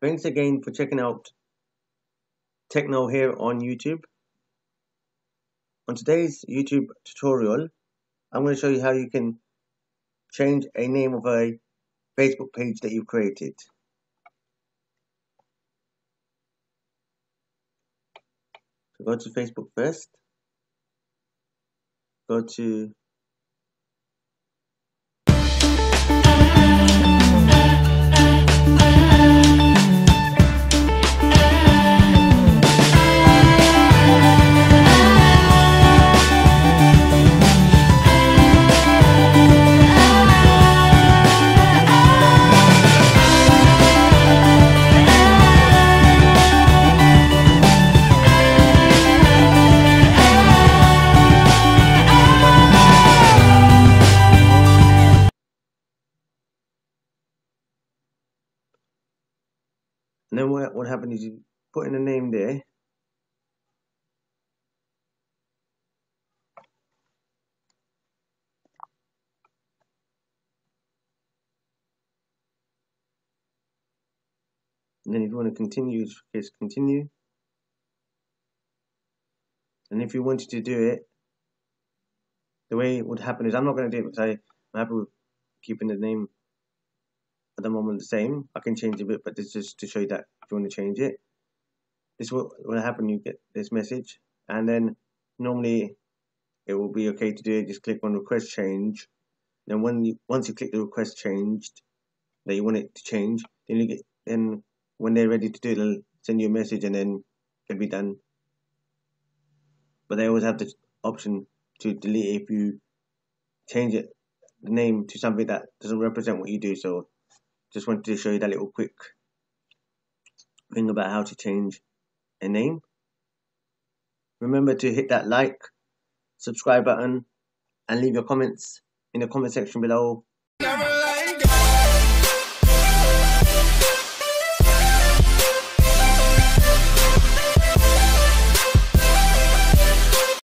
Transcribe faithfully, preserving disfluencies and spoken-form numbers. Thanks again for checking out TechKnow here on YouTube. On today's YouTube tutorial, I'm going to show you how you can change a name of a Facebook page that you've created. So go to Facebook first. Go to And then what, what happened is you put in a name there. And then if you want to continue, just continue. And if you wanted to do it, the way it would happen is, I'm not going to do it because I, I'm happy with keeping the name at the moment the same. I can change a bit, but this is just to show you that if you want to change it, this will, will happen. You get this message, and then normally it will be okay to do it. Just click on request change. Then when you, once you click the request changed that you want it to change, then you get, then when they're ready to do it, they'll send you a message, and then it'll be done. But they always have the option to delete if you change it, the name to something that doesn't represent what you do. So just wanted to show you that little quick thing about how to change a name. Remember to hit that like, subscribe button, and leave your comments in the comment section below.